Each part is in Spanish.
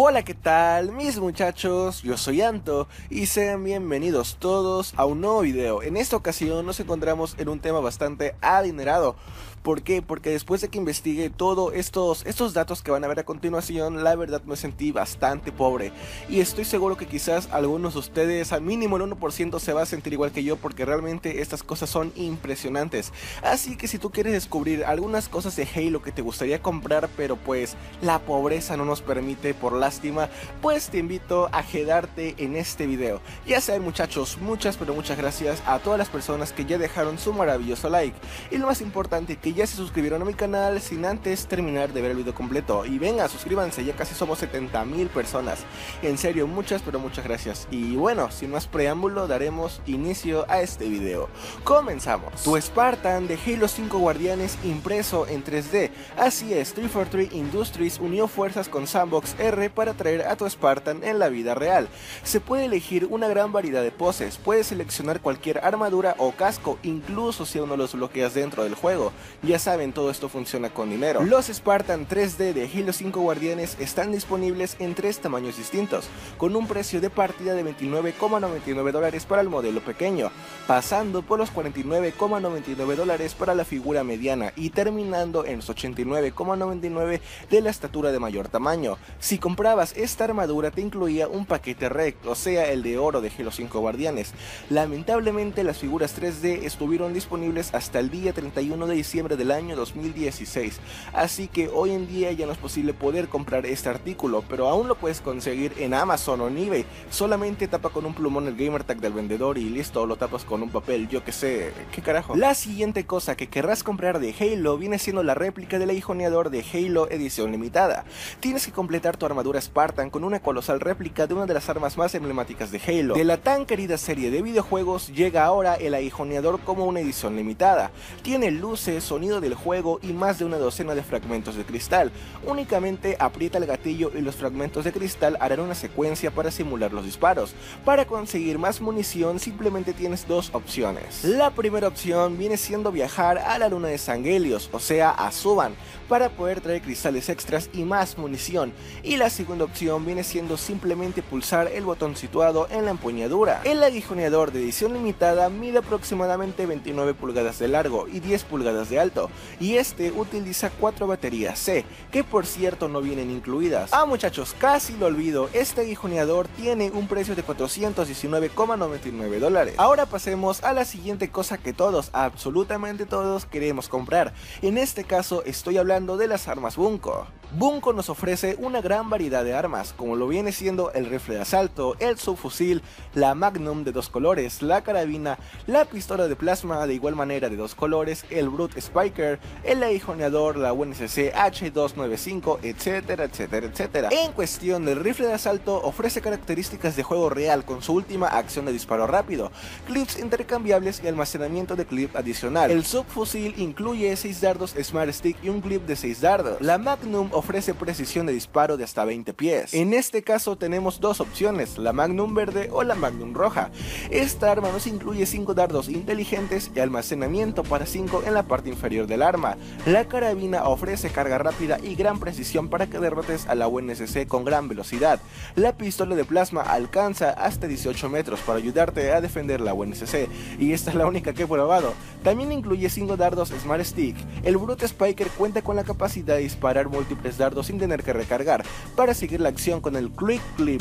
Hola, ¿qué tal mis muchachos? Yo soy Anto y sean bienvenidos todos a un nuevo video. En esta ocasión nos encontramos en un tema bastante adinerado. ¿Por qué? Porque después de que investigué todos estos datos que van a ver a continuación, la verdad me sentí bastante pobre. Y estoy seguro que quizás algunos de ustedes, al mínimo el 1%, se va a sentir igual que yo, porque realmente estas cosas son impresionantes. Así que si tú quieres descubrir algunas cosas de Halo que te gustaría comprar, pero pues la pobreza no nos permite, por lástima, pues te invito a quedarte en este video. Ya saben muchachos, muchas pero muchas gracias a todas las personas que ya dejaron su maravilloso like. Y lo más importante, que ya se suscribieron a mi canal sin antes terminar de ver el video completo. Y venga, suscríbanse, ya casi somos 70,000 personas. En serio, muchas pero muchas gracias. Y bueno, sin más preámbulo, daremos inicio a este video. Comenzamos. Tu Spartan de Halo 5 Guardianes impreso en 3D. Así es, 343 Industries unió fuerzas con Sandbox R para traer a tu Spartan en la vida real. Se puede elegir una gran variedad de poses, puedes seleccionar cualquier armadura o casco, incluso si aún no los bloqueas dentro del juego. Ya saben, todo esto funciona con dinero. Los Spartan 3D de Halo 5 Guardianes están disponibles en 3 tamaños distintos, con un precio de partida de $29,99 para el modelo pequeño, pasando por los $49,99 para la figura mediana y terminando en los $89,99 de la estatura de mayor tamaño. Si comprabas esta armadura te incluía un paquete REC, o sea el de oro de Halo 5 Guardianes. Lamentablemente las figuras 3D estuvieron disponibles hasta el día 31 de diciembre del año 2016, así que hoy en día ya no es posible poder comprar este artículo, pero aún lo puedes conseguir en Amazon o en eBay. Solamente tapa con un plumón el gamertag del vendedor y listo, lo tapas con un papel, yo que sé, qué carajo. La siguiente cosa que querrás comprar de Halo viene siendo la réplica del aguijoneador de Halo edición limitada. Tienes que completar tu armadura Spartan con una colosal réplica de una de las armas más emblemáticas de Halo. De la tan querida serie de videojuegos llega ahora el aguijoneador como una edición limitada. Tiene luces, sonido del juego y más de una docena de fragmentos de cristal. Únicamente aprieta el gatillo y los fragmentos de cristal harán una secuencia para simular los disparos. Para conseguir más munición simplemente tienes dos opciones. La primera opción viene siendo viajar a la luna de Sanguelios, o sea a Suban, para poder traer cristales extras y más munición. Y la segunda opción viene siendo simplemente pulsar el botón situado en la empuñadura. El aguijoneador de edición limitada mide aproximadamente 29 pulgadas de largo y 10 pulgadas de alto, y este utiliza 4 baterías C, que por cierto no vienen incluidas. Ah muchachos, casi lo olvido, este aguijoneador tiene un precio de $419,99. Ahora pasemos a la siguiente cosa que todos, absolutamente todos, queremos comprar. En este caso estoy hablando de las armas Bunko. Bunko nos ofrece una gran variedad de armas, como lo viene siendo el rifle de asalto, el subfusil, la Magnum de 2 colores, la carabina, la pistola de plasma de igual manera de 2 colores, el Brute Spiker, el aguijoneador, la UNSC H295, etcétera, etcétera, etcétera. En cuestión del rifle de asalto, ofrece características de juego real con su última acción de disparo rápido, clips intercambiables y almacenamiento de clip adicional. El subfusil incluye 6 dardos Smart Stick y un clip de 6 dardos. La Magnum ofrece precisión de disparo de hasta 20 pies. En este caso tenemos dos opciones, la Magnum verde o la Magnum roja. Esta arma nos incluye 5 dardos inteligentes y almacenamiento para 5 en la parte inferior del arma. La carabina ofrece carga rápida y gran precisión para que derrotes a la UNSC con gran velocidad. La pistola de plasma alcanza hasta 18 metros para ayudarte a defender la UNSC, y esta es la única que he probado. También incluye 5 dardos Smart Stick. El Brute Spiker cuenta con la capacidad de disparar múltiples dardos sin tener que recargar, para seguir la acción con el click clip,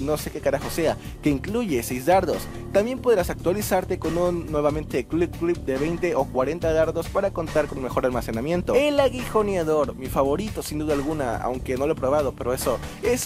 no sé qué carajo sea, que incluye 6 dardos. También podrás actualizarte con un nuevamente click clip de 20 o 40 dardos para contar con mejor almacenamiento. El aguijoneador, mi favorito sin duda alguna, aunque no lo he probado, pero eso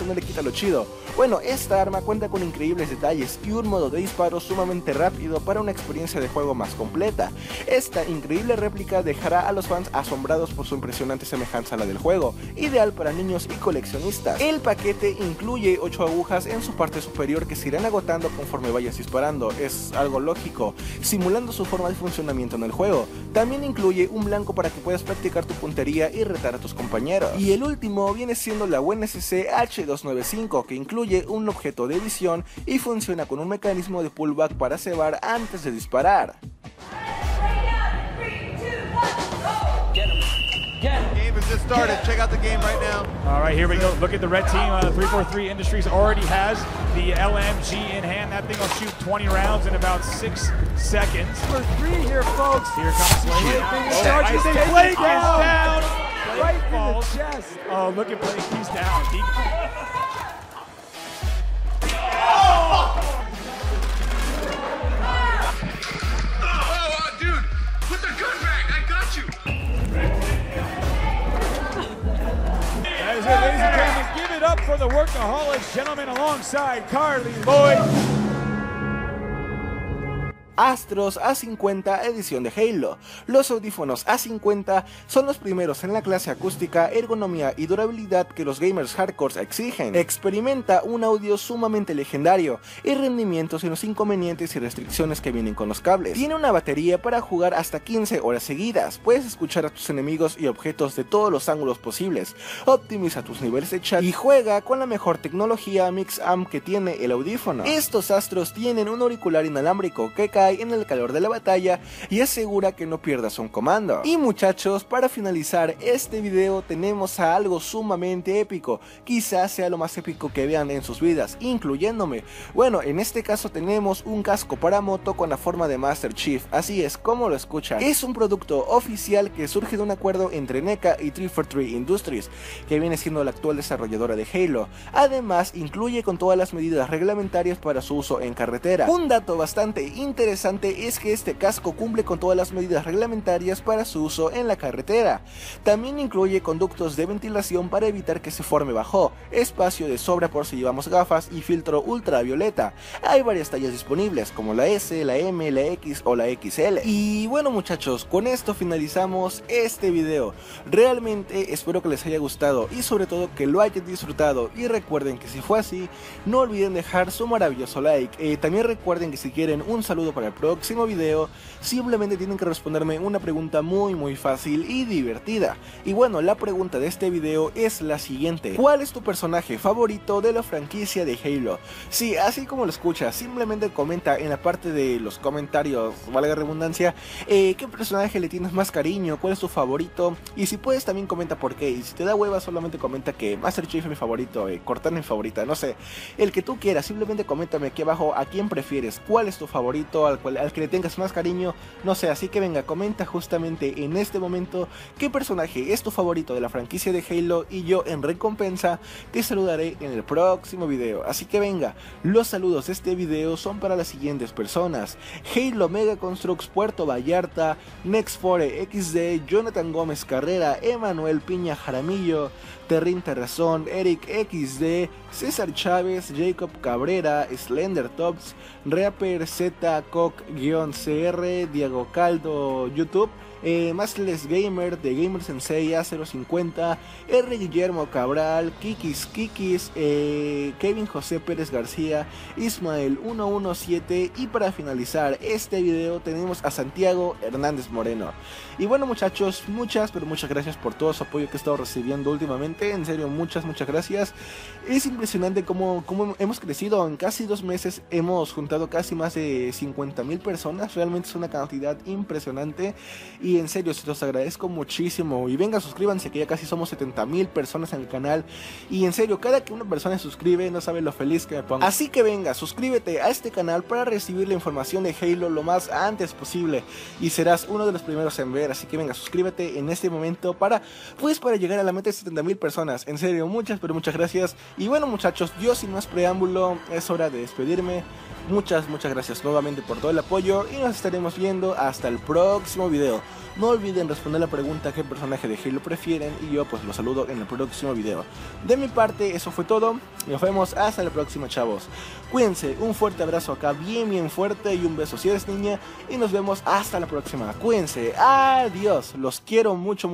no le quita lo chido. Bueno, esta arma cuenta con increíbles detalles y un modo de disparo sumamente rápido para una experiencia de juego más completa. Esta increíble réplica dejará a los fans asombrados por su impresionante semejanza a la del juego. ideal para niños y coleccionistas. El paquete incluye 8 agujas en su parte superior que se irán agotando conforme vayas disparando, es algo lógico, simulando su forma de funcionamiento en el juego. También incluye un blanco para que puedas practicar tu puntería y retar a tus compañeros. Y el último viene siendo la UNSC H295, que incluye un objeto de visión y funciona con un mecanismo de pullback para cebar antes de disparar. Started. Check out the game right now. All right, here we go. Look at the red team. 343 Industries already has the LMG in hand. That thing will shoot 20 rounds in about 6 seconds. For three here, folks. Here comes Blake. Blake is down. Right in the chest. Oh, look at Blake. He's down. For the workaholics, gentlemen, alongside Carly Lloyd. Astros A50 edición de Halo. Los audífonos A50 son los primeros en la clase acústica, ergonomía y durabilidad que los gamers hardcore exigen. Experimenta un audio sumamente legendario y rendimiento sin los inconvenientes y restricciones que vienen con los cables. Tiene una batería para jugar hasta 15 horas seguidas. Puedes escuchar a tus enemigos y objetos de todos los ángulos posibles. Optimiza tus niveles de chat y juega con la mejor tecnología Mix Amp que tiene el audífono. Estos Astros tienen un auricular inalámbrico que cae en el calor de la batalla y asegura que no pierdas un comando. Y muchachos, para finalizar este video tenemos a algo sumamente épico, quizás sea lo más épico que vean en sus vidas, incluyéndome. Bueno, en este caso tenemos un casco para moto con la forma de Master Chief, así es como lo escuchan. Es un producto oficial que surge de un acuerdo entre NECA y 343 Industries, que viene siendo la actual desarrolladora de Halo. Además, incluye con todas las medidas reglamentarias para su uso en carretera. Un dato bastante interesante es que este casco cumple con todas las medidas reglamentarias para su uso en la carretera. También incluye conductos de ventilación para evitar que se forme bajo, espacio de sobra por si llevamos gafas y filtro ultravioleta. Hay varias tallas disponibles como la S, la M, la X o la XL. Y bueno muchachos, con esto finalizamos este video. Realmente espero que les haya gustado y sobre todo que lo hayan disfrutado, y recuerden que si fue así, no olviden dejar su maravilloso like. También recuerden que si quieren un saludo para el próximo video, simplemente tienen que responderme una pregunta muy fácil y divertida. Y bueno, la pregunta de este video es la siguiente: ¿cuál es tu personaje favorito de la franquicia de Halo? Sí, así como lo escuchas, simplemente comenta en la parte de los comentarios, valga redundancia, qué personaje le tienes más cariño, cuál es tu favorito, y si puedes también comenta por qué, y si te da hueva solamente comenta que Master Chief es mi favorito, Cortana es mi favorita, no sé, el que tú quieras, simplemente coméntame aquí abajo a quién prefieres, cuál es tu favorito, al que le tengas más cariño, no sé, así que venga, comenta justamente en este momento qué personaje es tu favorito de la franquicia de Halo, y yo en recompensa te saludaré en el próximo video. Así que venga, los saludos de este video son para las siguientes personas: Halo Mega Construx, Puerto Vallarta, Nexfore XD, Jonathan Gómez Carrera, Emanuel Piña Jaramillo, Terrin Terrazón, Eric XD, César Chávez, Jacob Cabrera, Slender Tops, Reaper Z, Coq-CR, Diego Caldo, YouTube, Massless Gamer, The Gamer Sensei, A050, R. Guillermo Cabral, Kikis, Kevin José Pérez García, Ismael 117, y para finalizar este video tenemos a Santiago Hernández Moreno. Y bueno muchachos, muchas gracias por todo su apoyo que he estado recibiendo últimamente, en serio, muchas gracias. Es impresionante cómo hemos crecido, en casi 2 meses hemos juntado casi más de 50.000 personas, realmente es una cantidad impresionante. Y en serio, se los agradezco muchísimo. Y venga, suscríbanse, que ya casi somos 70.000 personas en el canal. Y en serio, cada que una persona se suscribe, no saben lo feliz que me pongo. Así que venga, suscríbete a este canal para recibir la información de Halo lo más antes posible. Y serás uno de los primeros en ver. Así que venga, suscríbete en este momento para llegar a la meta de 70.000 personas. En serio, muchas gracias. Y bueno muchachos, yo sin más preámbulo, es hora de despedirme. Muchas gracias nuevamente por todo el apoyo y nos estaremos viendo hasta el próximo video. No olviden responder la pregunta qué personaje de Halo prefieren, y yo pues los saludo en el próximo video. De mi parte eso fue todo, nos vemos hasta la próxima chavos. Cuídense, un fuerte abrazo acá bien fuerte y un beso si eres niña, y nos vemos hasta la próxima. Cuídense, adiós, los quiero mucho.